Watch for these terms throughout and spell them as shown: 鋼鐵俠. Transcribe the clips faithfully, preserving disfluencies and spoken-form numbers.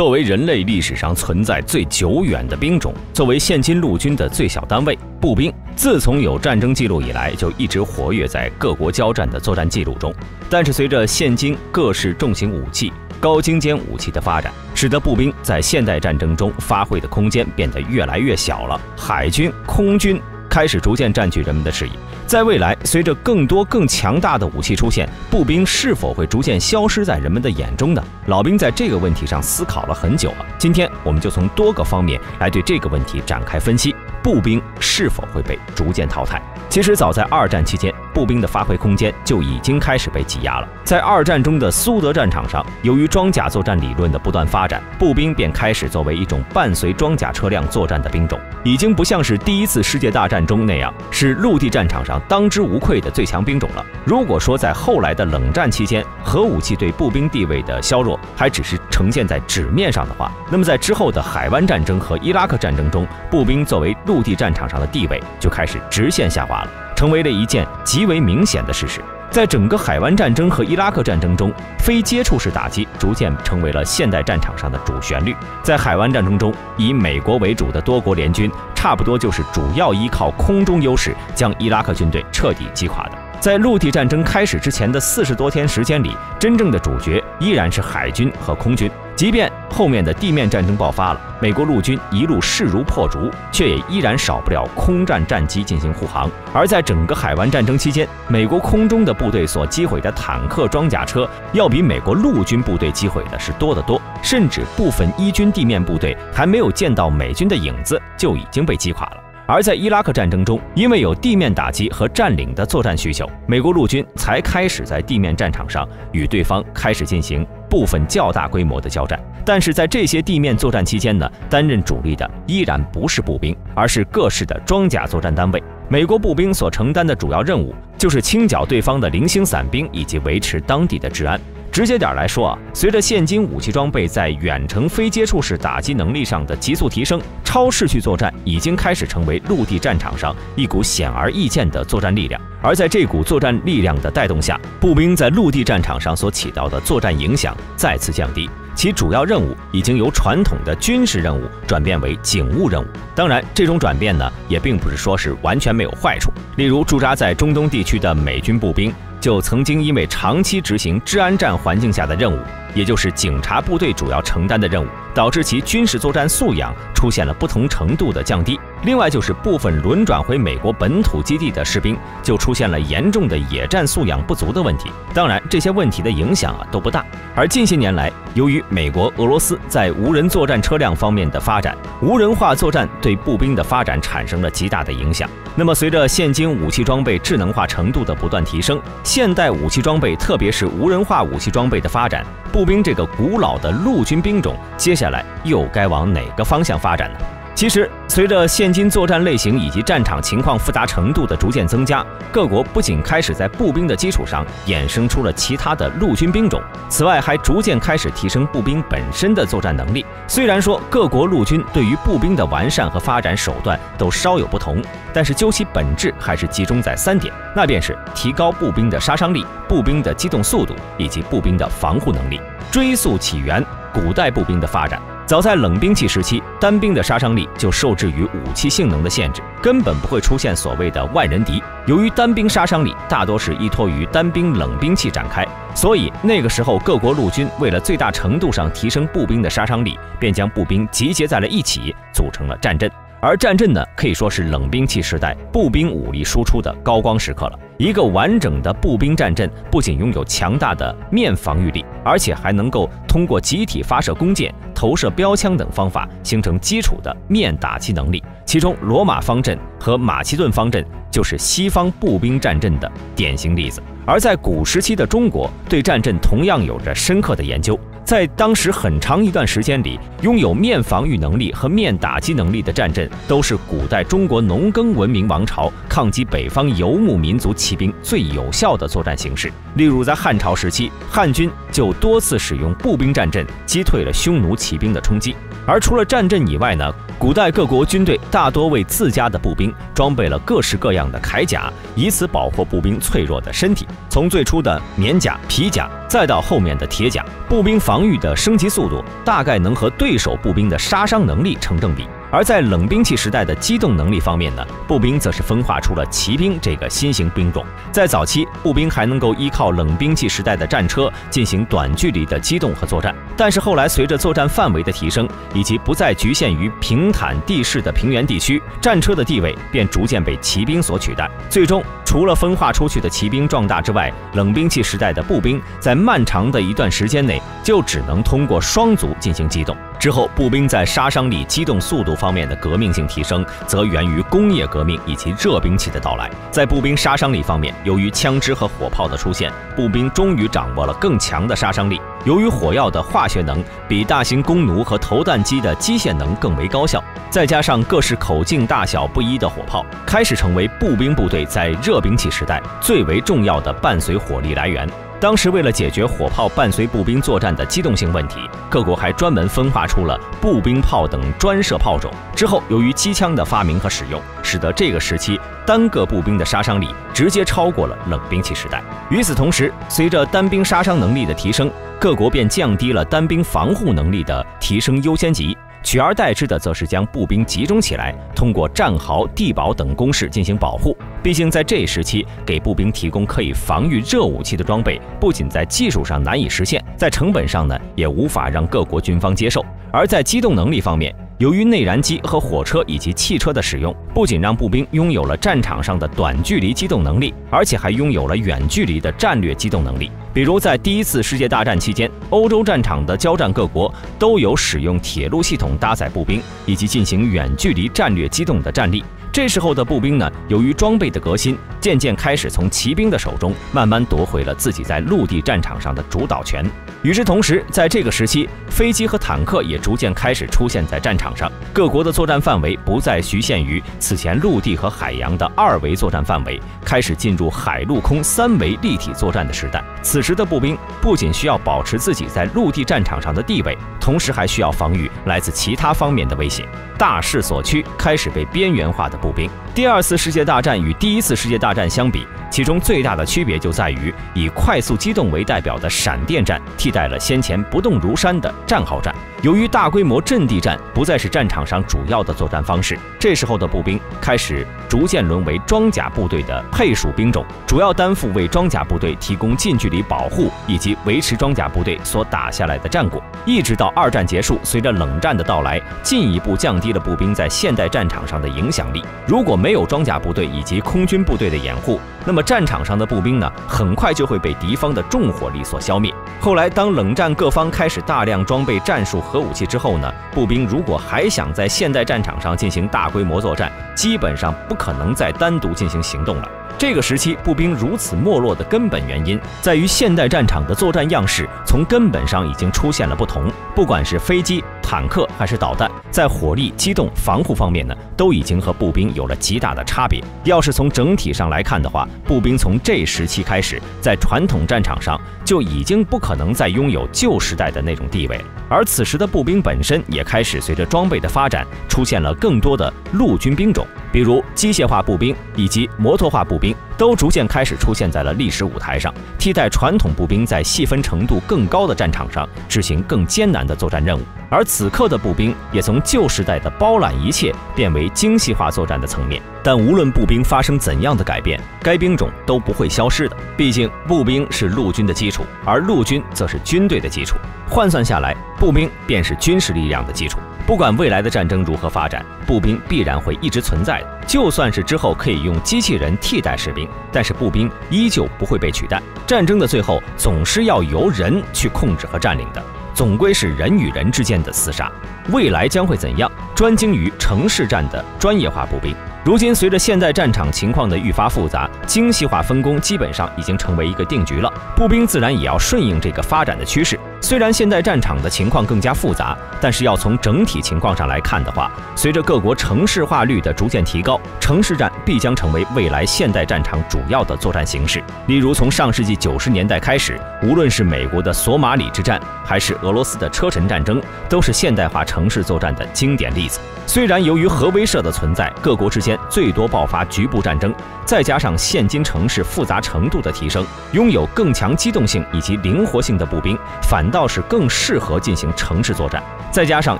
作为人类历史上存在最久远的兵种，作为现今陆军的最小单位，步兵自从有战争记录以来就一直活跃在各国交战的作战记录中。但是随着现今各式重型武器、高精尖武器的发展，使得步兵在现代战争中发挥的空间变得越来越小了。海军、空军开始逐渐占据人们的视野。在未来，随着更多更强大的武器出现，步兵是否会逐渐消失在人们的眼中呢？老兵在这个问题上思考了很久了。今天，我们就从多个方面来对这个问题展开分析：步兵是否会被逐渐淘汰？其实，早在二战期间，步兵的发挥空间就已经开始被挤压了。在二战中的苏德战场上，由于装甲作战理论的不断发展，步兵便开始作为一种伴随装甲车辆作战的兵种，已经不像是第一次世界大战中那样是陆地战场上当之无愧的最强兵种了。如果说在后来的冷战期间，核武器对步兵地位的削弱还只是呈现在纸面上的话，那么在之后的海湾战争和伊拉克战争中，步兵作为陆地战场上的地位就开始直线下滑了，成为了一件极为明显的事实。在整个海湾战争和伊拉克战争中，非接触式打击逐渐成为了现代战场上的主旋律。在海湾战争中，以美国为主的多国联军差不多就是主要依靠空中优势将伊拉克军队彻底击垮的。在陆地战争开始之前的四十多天时间里，真正的主角依然是海军和空军。即便后面的地面战争爆发了，美国陆军一路势如破竹，却也依然少不了空战战机进行护航。而在整个海湾战争期间，美国空中的部队所击毁的坦克、装甲车，要比美国陆军部队击毁的是多得多，甚至部分伊军地面部队还没有见到美军的影子，就已经被击垮了。而在伊拉克战争中，因为有地面打击和占领的作战需求，美国陆军才开始在地面战场上与对方开始进行部分较大规模的交战。但是在这些地面作战期间呢，担任主力的依然不是步兵，而是各式的装甲作战单位。美国步兵所承担的主要任务就是清剿对方的零星散兵以及维持当地的治安。直接点来说啊，随着现今武器装备在远程非接触式打击能力上的急速提升，超视距作战已经开始成为陆地战场上一股显而易见的作战力量。而在这股作战力量的带动下，步兵在陆地战场上所起到的作战影响再次降低，其主要任务已经由传统的军事任务转变为警务任务。当然，这种转变呢，也并不是说是完全没有坏处。例如，驻扎在中东地区的美军步兵就曾经因为长期执行治安战环境下的任务，也就是警察部队主要承担的任务，导致其军事作战素养出现了不同程度的降低。另外就是部分轮转回美国本土基地的士兵，就出现了严重的野战素养不足的问题。当然，这些问题的影响啊都不大。而近些年来，由于美国、俄罗斯在无人作战车辆方面的发展，无人化作战对步兵的发展产生了极大的影响。那么，随着现今武器装备智能化程度的不断提升，现代武器装备，特别是无人化武器装备的发展，步兵这个古老的陆军兵种，接下来又该往哪个方向发展呢？其实，随着现今作战类型以及战场情况复杂程度的逐渐增加，各国不仅开始在步兵的基础上衍生出了其他的陆军兵种，此外还逐渐开始提升步兵本身的作战能力。虽然说各国陆军对于步兵的完善和发展手段都稍有不同，但是究其本质还是集中在三点，那便是提高步兵的杀伤力、步兵的机动速度以及步兵的防护能力。追溯起源，古代步兵的发展早在冷兵器时期，单兵的杀伤力就受制于武器性能的限制，根本不会出现所谓的万人敌。由于单兵杀伤力大多是依托于单兵冷兵器展开，所以那个时候各国陆军为了最大程度上提升步兵的杀伤力，便将步兵集结在了一起，组成了战阵。而战阵呢，可以说是冷兵器时代步兵武力输出的高光时刻了。一个完整的步兵战阵不仅拥有强大的面防御力，而且还能够通过集体发射弓箭、投射标枪等方法形成基础的面打击能力。其中，罗马方阵和马其顿方阵就是西方步兵战阵的典型例子。而在古时期的中国，对战阵同样有着深刻的研究。在当时很长一段时间里，拥有面防御能力和面打击能力的战阵，都是古代中国农耕文明王朝抗击北方游牧民族骑兵最有效的作战形式。例如，在汉朝时期，汉军就多次使用步兵战阵击退了匈奴骑兵的冲击。而除了战阵以外呢，古代各国军队大多为自家的步兵装备了各式各样的铠甲，以此保护步兵脆弱的身体。从最初的棉甲、皮甲，再到后面的铁甲，步兵防防御的升级速度大概能和对手步兵的杀伤能力成正比。而在冷兵器时代的机动能力方面呢，步兵则是分化出了骑兵这个新型兵种。在早期，步兵还能够依靠冷兵器时代的战车进行短距离的机动和作战，但是后来随着作战范围的提升，以及不再局限于平坦地势的平原地区，战车的地位便逐渐被骑兵所取代。最终，除了分化出去的骑兵壮大之外，冷兵器时代的步兵在漫长的一段时间内就只能通过双足进行机动。之后，步兵在杀伤力、机动速度方面的革命性提升，则源于工业革命以及热兵器的到来。在步兵杀伤力方面，由于枪支和火炮的出现，步兵终于掌握了更强的杀伤力。由于火药的化学能比大型弓弩和投弹机的机械能更为高效，再加上各式口径大小不一的火炮，开始成为步兵部队在热兵器时代最为重要的伴随火力来源。当时为了解决火炮伴随步兵作战的机动性问题，各国还专门分化出了步兵炮等专射炮种。之后，由于机枪的发明和使用，使得这个时期单个步兵的杀伤力直接超过了冷兵器时代。与此同时，随着单兵杀伤能力的提升，各国便降低了单兵防护能力的提升优先级，取而代之的则是将步兵集中起来，通过战壕、地堡等工事进行保护。毕竟在这一时期，给步兵提供可以防御热武器的装备，不仅在技术上难以实现，在成本上呢，也无法让各国军方接受。而在机动能力方面，由于内燃机和火车以及汽车的使用，不仅让步兵拥有了战场上的短距离机动能力，而且还拥有了远距离的战略机动能力。比如在第一次世界大战期间，欧洲战场的交战各国都有使用铁路系统搭载步兵，以及进行远距离战略机动的战力。这时候的步兵呢，由于装备的革新，渐渐开始从骑兵的手中慢慢夺回了自己在陆地战场上的主导权。与之同时，在这个时期，飞机和坦克也逐渐开始出现在战场上。各国的作战范围不再局限于此前陆地和海洋的二维作战范围，开始进入海陆空三维立体作战的时代。此时的步兵不仅需要保持自己在陆地战场上的地位，同时还需要防御来自其他方面的威胁。大势所趋，开始被边缘化的步兵。第二次世界大战与第一次世界大战相比，其中最大的区别就在于，以快速机动为代表的闪电战替代了先前不动如山的战壕战。由于大规模阵地战不再是战场上主要的作战方式，这时候的步兵开始逐渐沦为装甲部队的配属兵种，主要担负为装甲部队提供近距离保护以及维持装甲部队所打下来的战果。一直到二战结束，随着冷战的到来，进一步降低了步兵在现代战场上的影响力。如果没有装甲部队以及空军部队的掩护，那么战场上的步兵呢，很快就会被敌方的重火力所消灭。后来，当冷战各方开始大量装备战术核武器之后呢，步兵如果还想在现代战场上进行大规模作战，基本上不可能再单独进行行动了。这个时期，步兵如此没落的根本原因，在于现代战场的作战样式从根本上已经出现了不同。不管是飞机、坦克还是导弹，在火力、机动、防护方面呢，都已经和步兵有了极大的差别。要是从整体上来看的话，步兵从这时期开始，在传统战场上就已经不可能再拥有旧时代的那种地位。而此时的步兵本身也开始随着装备的发展，出现了更多的陆军兵种，比如机械化步兵以及摩托化步兵，都逐渐开始出现在了历史舞台上，替代传统步兵在细分程度更高的战场上执行更艰难的作战任务。而此刻的步兵也从旧时代的包揽一切变为精细化作战的层面。但无论步兵发生怎样的改变，该兵种都不会消失的。毕竟步兵是陆军的基础，而陆军则是军队的基础。换算下来，步兵便是军事力量的基础。不管未来的战争如何发展，步兵必然会一直存在的。就算是之后可以用机器人替代士兵，但是步兵依旧不会被取代。战争的最后总是要由人去控制和占领的，总归是人与人之间的厮杀。未来将会怎样？专精于城市战的专业化步兵。如今，随着现代战场情况的愈发复杂，精细化分工基本上已经成为一个定局了。步兵自然也要顺应这个发展的趋势。虽然现代战场的情况更加复杂，但是要从整体情况上来看的话，随着各国城市化率的逐渐提高，城市战必将成为未来现代战场主要的作战形式。例如，从上世纪九十年代开始，无论是美国的索马里之战，还是俄罗斯的车臣战争，都是现代化城市作战的经典例子。虽然由于核威慑的存在，各国之间最多爆发局部战争，再加上现今城市复杂程度的提升，拥有更强机动性以及灵活性的步兵反反倒是更适合进行城市作战。再加上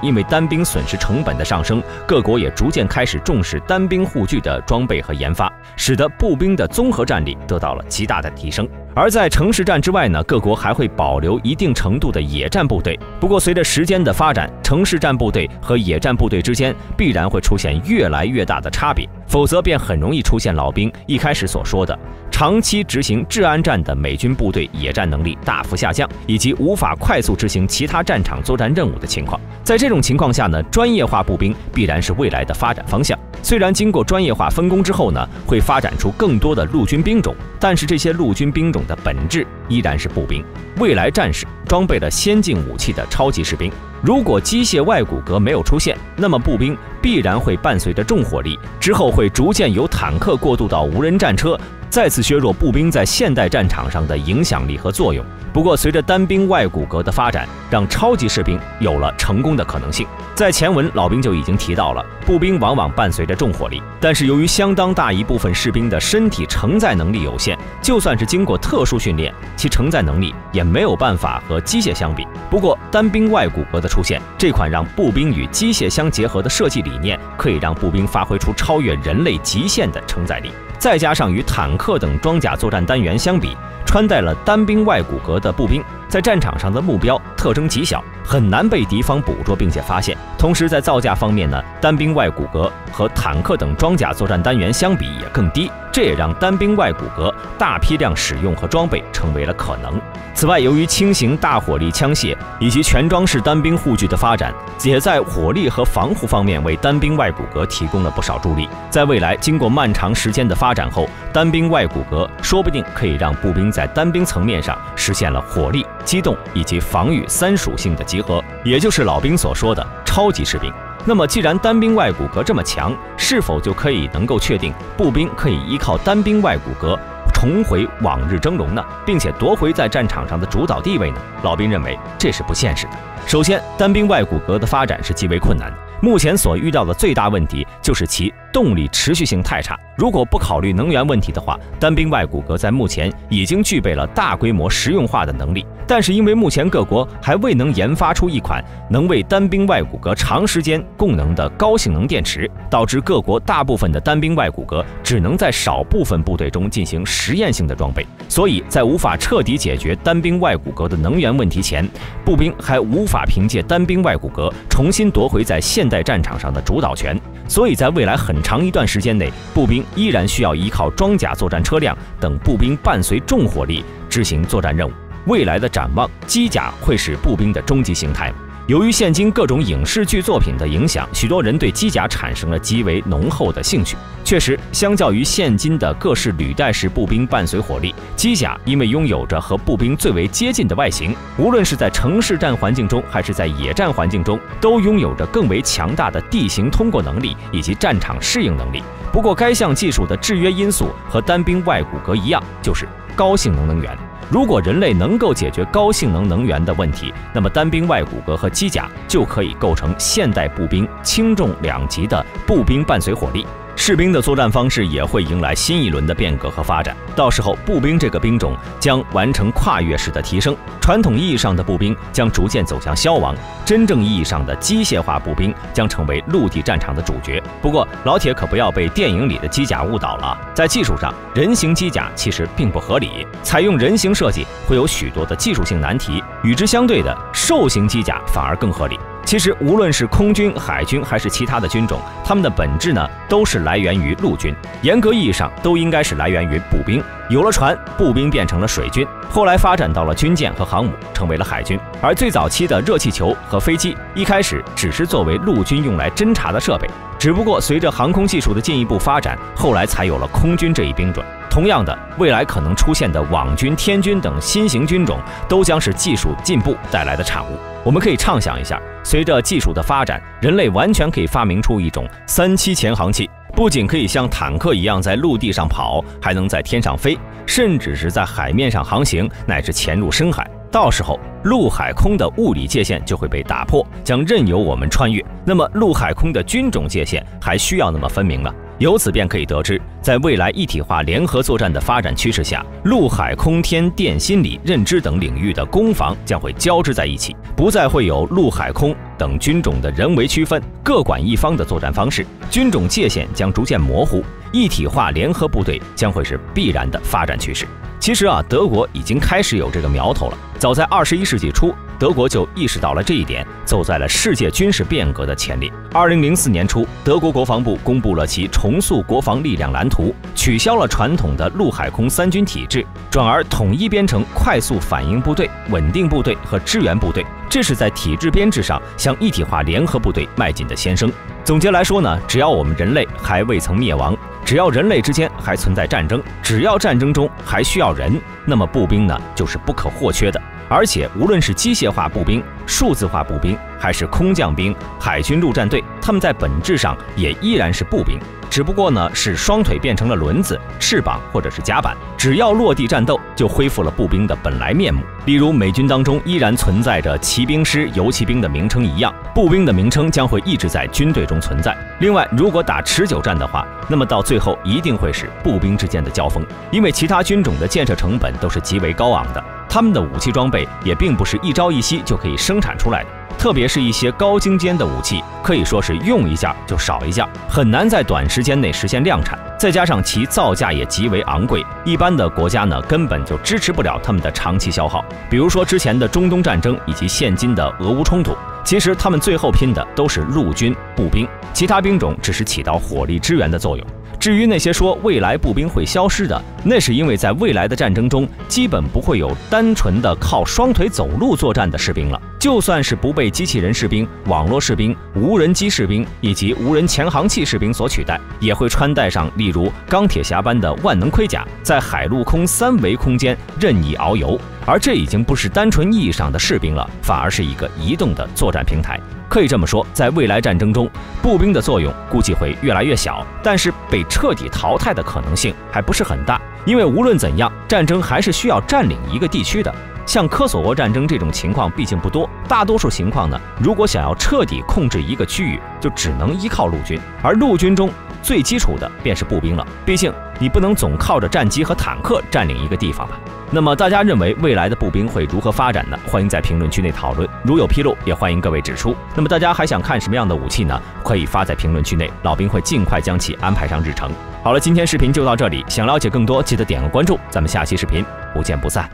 因为单兵损失成本的上升，各国也逐渐开始重视单兵护具的装备和研发，使得步兵的综合战力得到了极大的提升。 而在城市战之外呢，各国还会保留一定程度的野战部队。不过，随着时间的发展，城市战部队和野战部队之间必然会出现越来越大的差别，否则便很容易出现老兵一开始所说的长期执行治安战的美军部队野战能力大幅下降，以及无法快速执行其他战场作战任务的情况。在这种情况下呢，专业化步兵必然是未来的发展方向。 虽然经过专业化分工之后呢，会发展出更多的陆军兵种，但是这些陆军兵种的本质依然是步兵。未来战士装备了先进武器的超级士兵，如果机械外骨骼没有出现，那么步兵必然会伴随着重火力，之后会逐渐由坦克过渡到无人战车，再次削弱步兵在现代战场上的影响力和作用。不过，随着单兵外骨骼的发展，让超级士兵有了成功的可能性。 在前文，老兵就已经提到了，步兵往往伴随着重火力，但是由于相当大一部分士兵的身体承载能力有限，就算是经过特殊训练，其承载能力也没有办法和机械相比。不过，单兵外骨骼的出现，这款让步兵与机械相结合的设计理念，可以让步兵发挥出超越人类极限的承载力。再加上与坦克等装甲作战单元相比，穿戴了单兵外骨骼的步兵， 在战场上的目标特征极小，很难被敌方捕捉并且发现。同时，在造价方面呢，单兵外骨骼和坦克等装甲作战单元相比也更低，这也让单兵外骨骼大批量使用和装备成为了可能。此外，由于轻型大火力枪械以及全装式单兵护具的发展，也在火力和防护方面为单兵外骨骼提供了不少助力。在未来，经过漫长时间的发展后，单兵外骨骼说不定可以让步兵在单兵层面上实现了火力、 机动以及防御三属性的集合，也就是老兵所说的超级士兵。那么，既然单兵外骨骼这么强，是否就可以能够确定步兵可以依靠单兵外骨骼重回往日峥嵘呢？并且夺回在战场上的主导地位呢？老兵认为这是不现实的。首先，单兵外骨骼的发展是极为困难的。 目前所遇到的最大问题就是其动力持续性太差。如果不考虑能源问题的话，单兵外骨骼在目前已经具备了大规模实用化的能力。但是因为目前各国还未能研发出一款能为单兵外骨骼长时间供能的高性能电池，导致各国大部分的单兵外骨骼只能在少部分部队中进行实验性的装备。所以在无法彻底解决单兵外骨骼的能源问题前，步兵还无法凭借单兵外骨骼重新夺回在现代 在战场上的主导权，所以在未来很长一段时间内，步兵依然需要依靠装甲作战车辆等步兵伴随重火力执行作战任务。未来的展望，机甲会是步兵的终极形态。 由于现今各种影视剧作品的影响，许多人对机甲产生了极为浓厚的兴趣。确实，相较于现今的各式履带式步兵伴随火力，机甲因为拥有着和步兵最为接近的外形，无论是在城市战环境中还是在野战环境中，都拥有着更为强大的地形通过能力以及战场适应能力。不过，该项技术的制约因素和单兵外骨骼一样，就是高性能能源。 如果人类能够解决高性能能源的问题，那么单兵外骨骼和机甲就可以构成现代步兵轻重两级的步兵伴随火力。士兵的作战方式也会迎来新一轮的变革和发展。到时候，步兵这个兵种将完成跨越式的提升，传统意义上的步兵将逐渐走向消亡，真正意义上的机械化步兵将成为陆地战场的主角。不过，老铁可不要被电影里的机甲误导了。在技术上，人形机甲其实并不合理，采用人形。 设计会有许多的技术性难题，与之相对的兽形机甲反而更合理。其实，无论是空军、海军还是其他的军种，它们的本质呢，都是来源于陆军，严格意义上都应该是来源于步兵。有了船，步兵变成了水军，后来发展到了军舰和航母，成为了海军。而最早期的热气球和飞机，一开始只是作为陆军用来侦察的设备，只不过随着航空技术的进一步发展，后来才有了空军这一兵种。 同样的，未来可能出现的网军、天军等新型军种，都将是技术进步带来的产物。我们可以畅想一下，随着技术的发展，人类完全可以发明出一种三栖潜航器，不仅可以像坦克一样在陆地上跑，还能在天上飞，甚至是在海面上航行，乃至潜入深海。 到时候，陆海空的物理界限就会被打破，将任由我们穿越。那么，陆海空的军种界限还需要那么分明了？由此便可以得知，在未来一体化联合作战的发展趋势下，陆海空天、电、心理、认知等领域的攻防将会交织在一起，不再会有陆海空等军种的人为区分，各管一方的作战方式，军种界限将逐渐模糊，一体化联合部队将会是必然的发展趋势。其实啊，德国已经开始有这个苗头了，早在二十一世纪初。 德国就意识到了这一点，走在了世界军事变革的前列。二零零四年初，德国国防部公布了其重塑国防力量蓝图，取消了传统的陆海空三军体制，转而统一编成快速反应部队、稳定部队和支援部队。这是在体制编制上向一体化联合部队迈进的先声。总结来说呢，只要我们人类还未曾灭亡，只要人类之间还存在战争，只要战争中还需要人，那么步兵呢，就是不可或缺的。 而且，无论是机械化步兵、数字化步兵，还是空降兵、海军陆战队，他们在本质上也依然是步兵，只不过呢是双腿变成了轮子、翅膀或者是甲板，只要落地战斗，就恢复了步兵的本来面目。例如，美军当中依然存在着骑兵师、游骑兵的名称一样，步兵的名称将会一直在军队中存在。另外，如果打持久战的话，那么到最后一定会是步兵之间的交锋，因为其他军种的建设成本都是极为高昂的。 他们的武器装备也并不是一朝一夕就可以生产出来的，特别是一些高精尖的武器，可以说是用一下就少一下，很难在短时间内实现量产。再加上其造价也极为昂贵，一般的国家呢根本就支持不了他们的长期消耗。比如说之前的中东战争以及现今的俄乌冲突，其实他们最后拼的都是陆军步兵，其他兵种只是起到火力支援的作用。 至于那些说未来步兵会消失的，那是因为在未来的战争中，基本不会有单纯的靠双腿走路作战的士兵了。就算是不被机器人士兵、网络士兵、无人机士兵以及无人潜航器士兵所取代，也会穿戴上例如钢铁侠般的万能盔甲，在海陆空三维空间任意遨游。而这已经不是单纯意义上的士兵了，反而是一个移动的作战平台。 可以这么说，在未来战争中，步兵的作用估计会越来越小，但是被彻底淘汰的可能性还不是很大，因为无论怎样，战争还是需要占领一个地区的。像科索沃战争这种情况毕竟不多，大多数情况呢，如果想要彻底控制一个区域，就只能依靠陆军，而陆军中最基础的便是步兵了，毕竟你不能总靠着战机和坦克占领一个地方吧。 那么大家认为未来的步兵会如何发展呢？欢迎在评论区内讨论，如有纰漏也欢迎各位指出。那么大家还想看什么样的武器呢？可以发在评论区内，老兵会尽快将其安排上日程。好了，今天视频就到这里，想了解更多记得点个关注，咱们下期视频不见不散。